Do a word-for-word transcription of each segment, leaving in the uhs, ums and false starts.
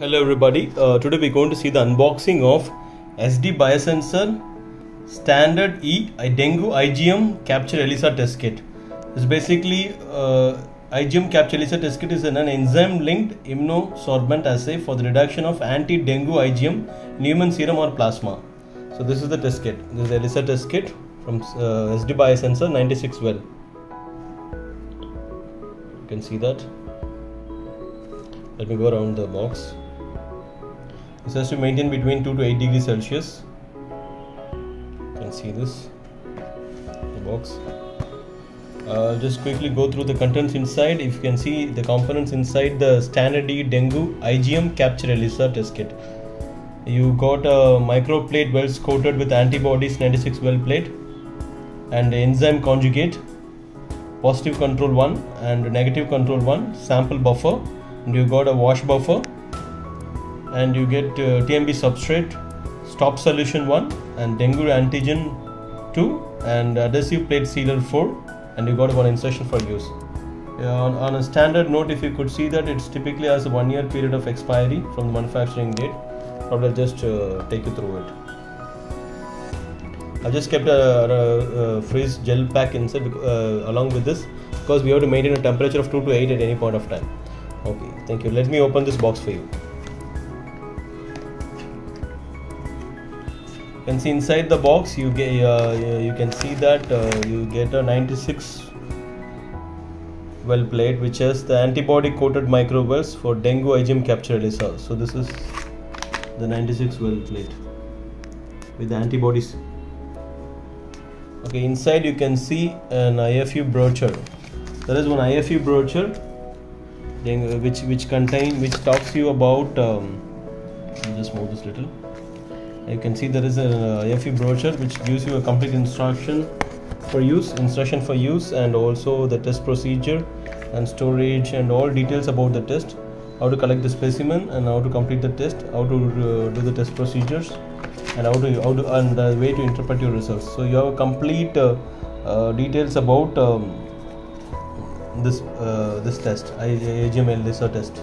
Hello everybody, uh, today we are going to see the unboxing of S D Biosensor Standard E Dengue IgM Capture ELISA Test Kit. It's basically uh, IgM Capture ELISA Test Kit is an enzyme linked immunosorbent assay for the reduction of anti-dengue IgM in human serum or plasma. So this is the test kit. This is the ELISA test kit from uh, S D Biosensor ninety-six well. You can see that. Let me go around the box. This has to maintain between two to eight degrees Celsius. You can see this, the box. I'll just quickly go through the contents inside. If you can see the components inside the Standard E Dengue IgM Capture ELISA test kit. You got a microplate wells coated with antibodies ninety-six well plate and enzyme conjugate, positive control one and negative control one, sample buffer, and you got a wash buffer. And you get uh, T M B substrate, stop solution one, and dengue antigen two, and adhesive plate sealer four, and you got one insertion for use. Uh, on, on a standard note, if you could see that it typically has a one year period of expiry from the manufacturing date. Probably I'll just uh, take you through it. I've just kept a, a, a freeze gel pack inside uh, along with this, because we have to maintain a temperature of two to eight at any point of time. Okay, thank you. Let me open this box for you. You can see inside the box you get uh, you can see that uh, you get a ninety-six well plate which has the antibody coated microwells for dengue IgM capture ELISA. So this is the ninety-six well plate with the antibodies. Okay, inside you can see an I F U brochure. There is one I F U brochure which which contain which talks you about. Um, I'll just move this little. You can see there is a I F U brochure which gives you a complete instruction for use, instruction for use, and also the test procedure and storage and all details about the test, how to collect the specimen and how to complete the test, how to uh, do the test procedures, and how to how to and the way to interpret your results. So you have complete uh, uh, details about um, this uh, this test, IgM ELISA test.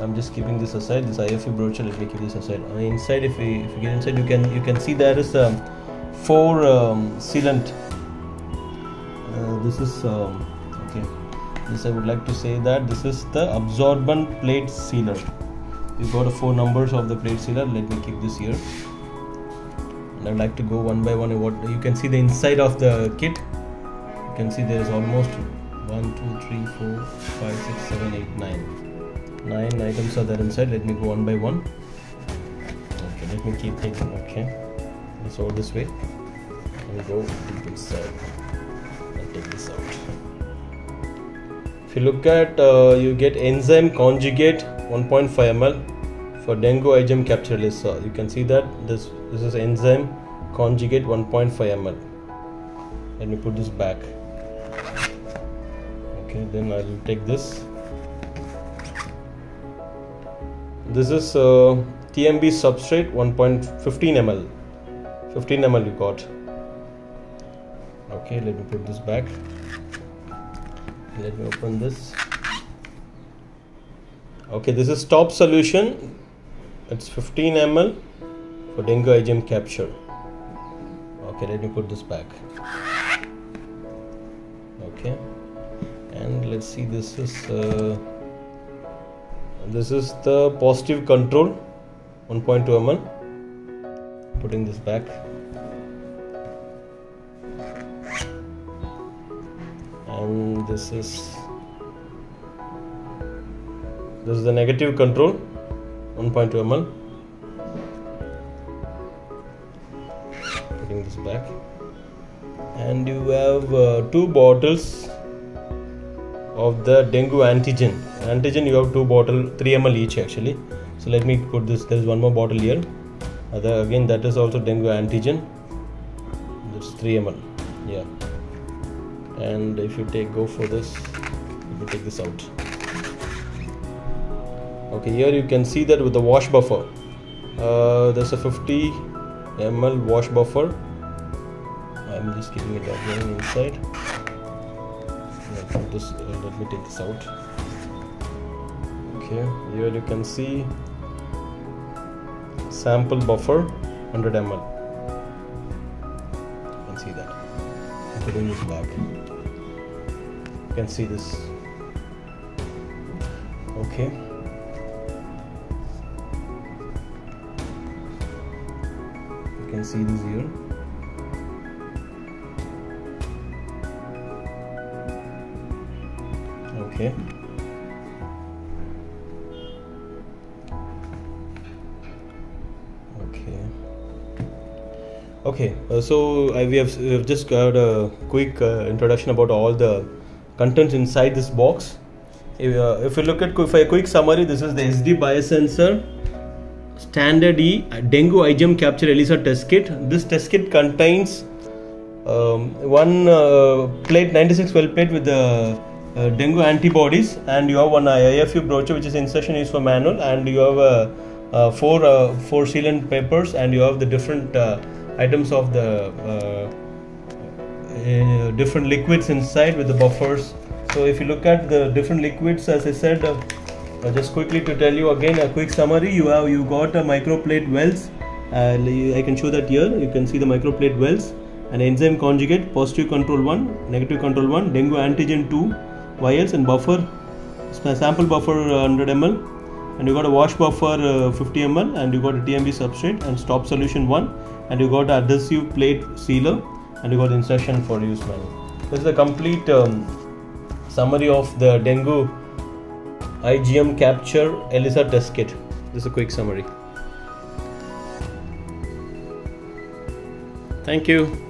I'm just keeping this aside. This I F U brochure, let me keep this aside. Uh, inside, if we if you get inside, you can you can see there is um, four um, sealant. Uh, this is um, okay. This I would like to say that this is the absorbent plate sealer. You got a four numbers of the plate sealer. Let me keep this here. And I'd like to go one by one. What you can see the inside of the kit. You can see there is almost one, two, three, four, five, six, seven, eight, nine. Nine items are there inside. Let me go one by one. Okay, let me keep thinking. Okay, let's go this way. Let me go deep inside and take this out. If you look at, uh, you get enzyme conjugate one point five milliliters for dengue IgM capture ELISA. You can see that this this is enzyme conjugate one point five milliliters. Let me put this back. Okay, then I will take this. This is uh, T M B substrate one point one five milliliters, fifteen milliliters you got. Okay, let me put this back. Let me open this. Okay, this is stop solution. It's fifteen milliliters for dengue IgM capture. Okay, let me put this back. Okay, and let's see, this is uh, this is the positive control one point two milliliters. Putting this back. And this is this is the negative control one point two milliliters. Putting this back. And you have uh, two bottles of the dengue antigen antigen you have two bottle, three milliliters each actually. So let me put this. There is one more bottle here. Other again, that is also dengue antigen. That's three milliliters. Yeah, and if you take go for this, let me take this out. Okay, here you can see that with the wash buffer, uh, there's a fifty milliliters wash buffer. I'm just keeping it up here inside. Let me, just, uh, let me take this out. Okay, here you can see sample buffer one hundred milliliters. You can see that. If you use lab, you can see this. Okay. You can see this here. Okay. Okay. Okay. Uh, so I, we, have, we have just got a quick uh, introduction about all the contents inside this box. If, uh, if you look at if a quick summary, this is the S D Biosensor Standard E Dengue IgM Capture ELISA test kit. This test kit contains um, one uh, plate, ninety-six well plate with the Uh, dengue antibodies, and you have one I F U brochure which is insertion is for manual, and you have uh, uh, four uh, four sealant papers, and you have the different uh, items of the uh, uh, different liquids inside with the buffers. So if you look at the different liquids, as I said, uh, uh, just quickly to tell you again a quick summary, you have you got a microplate wells, and I can show that here. You can see the microplate wells, an enzyme conjugate, positive control one, negative control one, dengue antigen two, vials and buffer, sample buffer one hundred milliliters, and you got a wash buffer uh, fifty milliliters, and you got a T M B substrate and stop solution one, and you got adhesive plate sealer, and you got instruction for use manual. This is a complete um, summary of the dengue IgM Capture ELISA test kit. This is a quick summary. Thank you.